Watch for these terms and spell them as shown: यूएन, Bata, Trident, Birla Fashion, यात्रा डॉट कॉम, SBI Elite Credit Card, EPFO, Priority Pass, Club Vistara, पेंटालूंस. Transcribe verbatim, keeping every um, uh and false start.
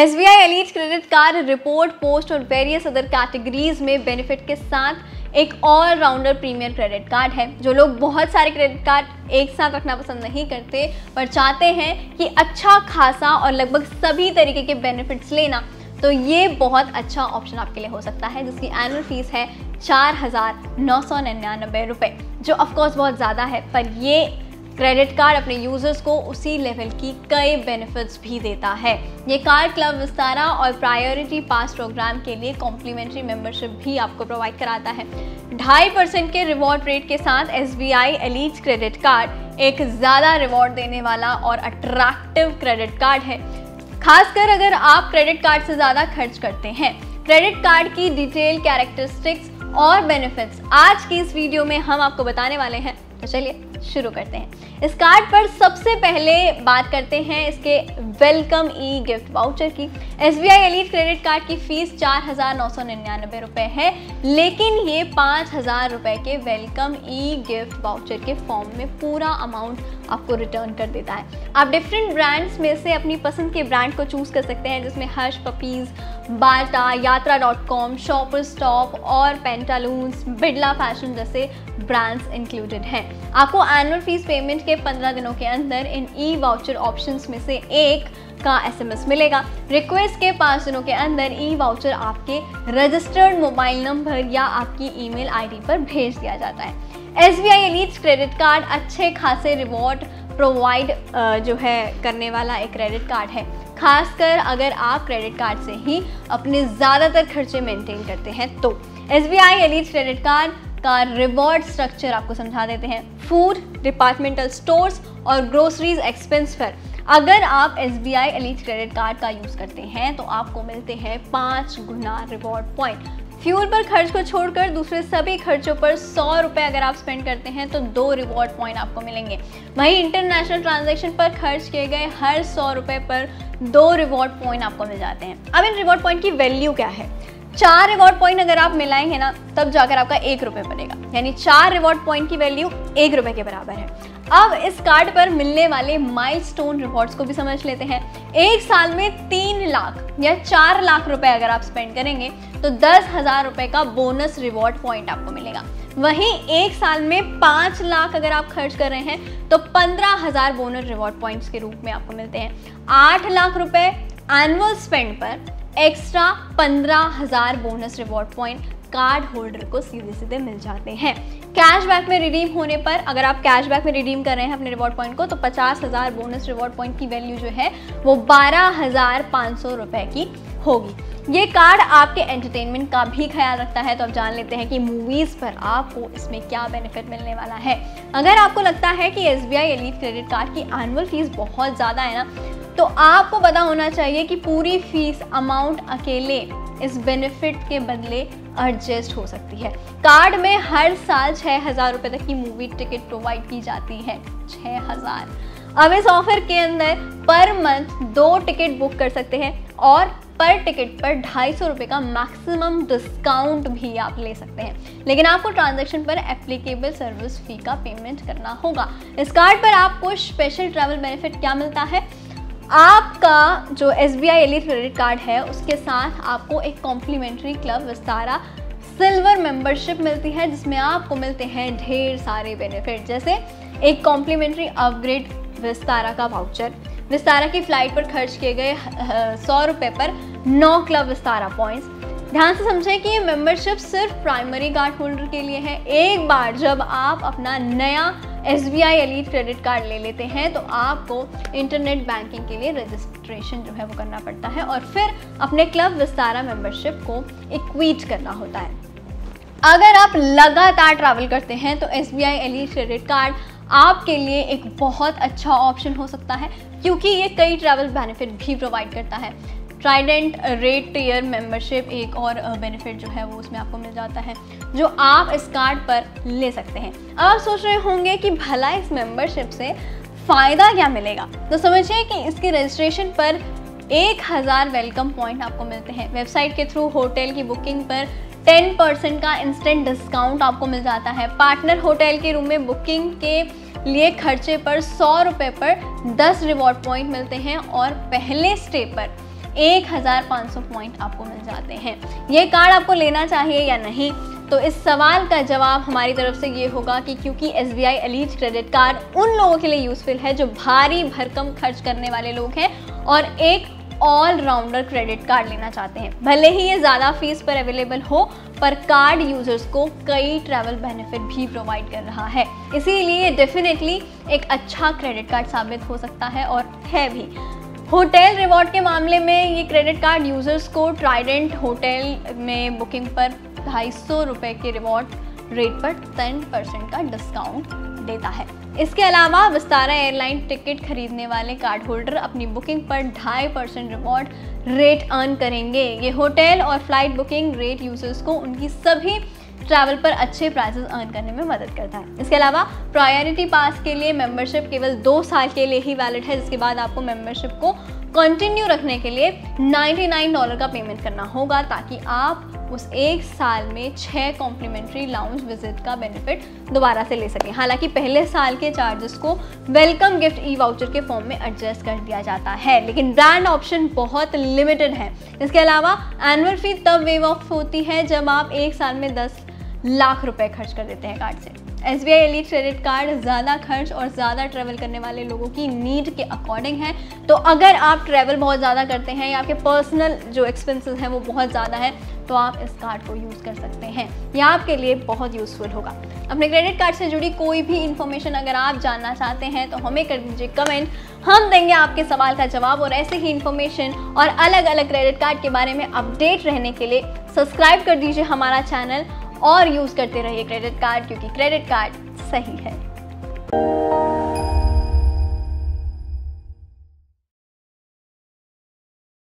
S B I Elite credit card report, post और various other categories में benefit के साथ एक all rounder premium credit card है। जो लोग बहुत सारे क्रेडिट कार्ड एक साथ रखना पसंद नहीं करते पर चाहते हैं कि अच्छा खासा और लगभग सभी तरीके के बेनिफिट्स लेना, तो ये बहुत अच्छा ऑप्शन आपके लिए हो सकता है, जिसकी एनुअल फीस है चार हज़ार नौ सौ निन्यानबे रुपये, जो ऑफकोर्स बहुत ज़्यादा है, पर ये क्रेडिट कार्ड अपने यूजर्स को उसी लेवल की कई बेनिफिट्स भी देता है। ये कार्ड क्लब विस्तारा और प्रायोरिटी पास प्रोग्राम के लिए कॉम्प्लीमेंट्री मेंबरशिप भी आपको प्रोवाइड कराता है। ढाई परसेंट के रिवॉर्ड रेट के साथ S B I elite credit card एक ज़्यादा रिवॉर्ड देने वाला और अट्रैक्टिव क्रेडिट कार्ड है, खासकर अगर आप क्रेडिट कार्ड से ज़्यादा खर्च करते हैं। क्रेडिट कार्ड की डिटेल, कैरेक्टरिस्टिक्स और बेनिफिट्स आज की इस वीडियो में हम आपको बताने वाले हैं, तो चलिए शुरू करते हैं। इस कार्ड पर सबसे पहले बात करते हैं इसके वेलकम ई गिफ्ट वाउचर की। S B I elite credit card की फीस चार हज़ार नौ सौ निन्यानबे रुपये है, लेकिन ये पाँच हज़ार रुपये के वेलकम ई गिफ्ट वाउचर के फॉर्म में पूरा अमाउंट आपको रिटर्न कर देता है। आप डिफरेंट ब्रांड्स में से अपनी पसंद के ब्रांड को चूज़ कर सकते हैं, जिसमें हर्ष पपीज़, बाटा, यात्रा डॉट कॉम, शॉपर्स स्टॉप और पेंटालूंस, बिड़ला फैशन जैसे ब्रांड्स इंक्लूडेड हैं। आपको एनुअल फीस पेमेंट के पंद्रह दिनों के अंदर इन ई वाउचर ऑप्शंस में से एक का एस एम एस मिलेगा। रिक्वेस्ट के पाँच दिनों के अंदर ई वाउचर आपके रजिस्टर्ड मोबाइल नंबर या आपकी ईमेल आईडी पर भेज दिया जाता है। S B I elite credit card अच्छे खासे रिवॉर्ड प्रोवाइड जो है करने वाला एक क्रेडिट कार्ड है, खासकर अगर आप क्रेडिट कार्ड से ही अपने ज़्यादातर खर्चे मेंटेन करते हैं। तो S B I elite credit card का रिवॉर्ड स्ट्रक्चर आपको समझा देते हैं। फूड, डिपार्टमेंटल स्टोर्स और ग्रोसरीज एक्सपेंस पर अगर आप S B I elite credit card का यूज़ करते हैं तो आपको मिलते हैं पाँच गुना रिवॉर्ड पॉइंट। फ्यूल पर खर्च को छोड़कर दूसरे सभी खर्चों पर सौ रुपये अगर आप स्पेंड करते हैं तो दो रिवॉर्ड पॉइंट आपको मिलेंगे। वहीं इंटरनेशनल ट्रांजैक्शन पर खर्च किए गए हर सौ रुपये पर दो रिवॉर्ड पॉइंट आपको मिल जाते हैं। अब इन रिवॉर्ड पॉइंट की वैल्यू क्या है? चार रिवॉर्ड पॉइंट अगर आप मिलाएंगे ना, तब जाकर आपका एक रुपये बनेगा, यानी चार रिवॉर्ड पॉइंट की वैल्यू एक रुपये के बराबर है। अब इस कार्ड पर मिलने वाले माइलस्टोन रिवॉर्ड्स को भी समझ लेते हैं। एक साल में तीन लाख या चार लाख रुपए अगर आप स्पेंड करेंगे तो दस हज़ार रुपये का बोनस रिवॉर्ड पॉइंट आपको मिलेगा। वहीं एक साल में पाँच लाख अगर आप खर्च कर रहे हैं तो पंद्रह हज़ार बोनस रिवॉर्ड पॉइंट्स के रूप में आपको मिलते हैं। आठ लाख रुपये एनुअल स्पेंड पर एक्स्ट्रा पंद्रह हज़ार bonus reward point card holder को सीधे सीधे मिल जाते हैं। कैशबैक में रिडीम होने पर अगर आप कैशबैक में रिडीम कर रहे हैं अपने रिवॉर्ड पॉइंट को, तो पचास हज़ार बोनस रिवॉर्ड पॉइंट की वैल्यू जो है वो बारह हज़ार पाँच सौ रुपये की होगी। ये कार्ड आपके एंटरटेनमेंट का भी ख्याल रखता है, तो आप जान लेते हैं कि मूवीज़ पर आपको इसमें क्या बेनिफिट मिलने वाला है। अगर आपको लगता है कि S B I elite credit card की एनुअल फीस बहुत ज़्यादा है ना, तो आपको पता होना चाहिए कि पूरी फीस अमाउंट अकेले इस बेनिफिट के बदले एडजस्ट हो सकती है। कार्ड में हर साल छः हज़ार रुपये तक की मूवी टिकट प्रोवाइड की जाती है, छः हज़ार। अब इस ऑफर के अंदर पर मंथ दो टिकट बुक कर सकते हैं और पर टिकट पर ढाई सौ रुपये का मैक्सिमम डिस्काउंट भी आप ले सकते हैं, लेकिन आपको ट्रांजैक्शन पर एप्लीकेबल सर्विस फ़ी का पेमेंट करना होगा। इस कार्ड पर आपको स्पेशल ट्रैवल बेनिफिट क्या मिलता है? आपका जो S B I elite credit card है उसके साथ आपको एक complimentary club Vistara silver membership मिलती है, जिसमें आपको मिलते हैं ढेर सारे बेनिफिट, जैसे एक कॉम्प्लीमेंट्री अपग्रेड विस्तारा का वाउचर, विस्तारा की फ़्लाइट पर खर्च किए गए सौ रुपये पर नौ क्लब विस्तारा पॉइंट्स। ध्यान से समझें कि ये मेंबरशिप सिर्फ प्राइमरी कार्ड होल्डर के लिए है। एक बार जब आप अपना नया S B I elite credit card ले लेते हैं तो आपको इंटरनेट बैंकिंग के लिए रजिस्ट्रेशन जो है वो करना पड़ता है और फिर अपने क्लब विस्तारा मेंबरशिप को इक्विट करना होता है। अगर आप लगातार ट्रैवल करते हैं तो S B I elite credit card आपके लिए एक बहुत अच्छा ऑप्शन हो सकता है, क्योंकि ये कई ट्रैवल बेनिफिट भी प्रोवाइड करता है। ट्राइडेंट रेट टियर मेंबरशिप एक और बेनिफिट जो है वो उसमें आपको मिल जाता है, जो आप इस कार्ड पर ले सकते हैं। अब आप सोच रहे होंगे कि भला इस मेंबरशिप से फ़ायदा क्या मिलेगा, तो समझिए कि इसके रजिस्ट्रेशन पर एक हज़ार वेलकम पॉइंट आपको मिलते हैं। वेबसाइट के थ्रू होटल की बुकिंग पर दस परसेंट का इंस्टेंट डिस्काउंट आपको मिल जाता है। पार्टनर होटल के रूम में बुकिंग के लिए खर्चे पर सौ रुपये पर दस रिवॉर्ड पॉइंट मिलते हैं और पहले स्टे पर एक हज़ार पाँच सौ पॉइंट आपको मिल जाते हैं। ये कार्ड आपको लेना चाहिए या नहीं, तो इस सवाल का जवाब हमारी तरफ से ये होगा कि क्योंकि S B I elite credit card उन लोगों के लिए यूजफुल है जो भारी भरकम खर्च करने वाले लोग हैं और एक ऑलराउंडर क्रेडिट कार्ड लेना चाहते हैं। भले ही ये ज़्यादा फीस पर अवेलेबल हो, पर कार्ड यूजर्स को कई ट्रैवल बेनिफिट भी प्रोवाइड कर रहा है, इसीलिए डेफिनेटली एक अच्छा क्रेडिट कार्ड साबित हो सकता है और है भी। होटल रिवॉर्ड के मामले में ये क्रेडिट कार्ड यूजर्स को ट्राइडेंट होटल में बुकिंग पर ढाई सौ रुपये के रिवॉर्ड रेट पर दस परसेंट का डिस्काउंट देता है। इसके अलावा विस्तारा एयरलाइन टिकट खरीदने वाले कार्ड होल्डर अपनी बुकिंग पर ढाई परसेंट रिवॉर्ड रेट अर्न करेंगे। ये होटल और फ्लाइट बुकिंग रेट यूजर्स को उनकी सभी ट्रैवल पर अच्छे प्राइसेस अर्न करने में मदद करता है। इसके अलावा प्रायोरिटी पास के लिए मेंबरशिप केवल दो साल के लिए ही वैलिड है, जिसके बाद आपको मेंबरशिप को कंटिन्यू रखने के लिए निन्यानवे डॉलर का पेमेंट करना होगा, ताकि आप उस एक साल में छः कॉम्प्लीमेंट्री लाउंज विजिट का बेनिफिट दोबारा से ले सकें। हालांकि पहले साल के चार्जेस को वेलकम गिफ्ट ई वाउचर के फॉर्म में एडजस्ट कर दिया जाता है, लेकिन ब्रांड ऑप्शन बहुत लिमिटेड है। इसके अलावा एनुअल फी तब वेव ऑफ होती है जब आप एक साल में दस लाख रुपए खर्च कर देते हैं कार्ड से। S B I elite credit card ज़्यादा खर्च और ज़्यादा ट्रैवल करने वाले लोगों की नीड के अकॉर्डिंग है, तो अगर आप ट्रैवल बहुत ज़्यादा करते हैं या आपके पर्सनल जो एक्सपेंसेस हैं वो बहुत ज़्यादा है, तो आप इस कार्ड को यूज़ कर सकते हैं। यह आपके लिए बहुत यूज़फुल होगा। अपने क्रेडिट कार्ड से जुड़ी कोई भी इन्फॉर्मेशन अगर आप जानना चाहते हैं तो हमें कर दीजिए कमेंट, हम देंगे आपके सवाल का जवाब। और ऐसे ही इन्फॉर्मेशन और अलग अलग क्रेडिट कार्ड के बारे में अपडेट रहने के लिए सब्सक्राइब कर दीजिए हमारा चैनल और यूज़ करते रहिए क्रेडिट कार्ड, क्योंकि क्रेडिट कार्ड सही है।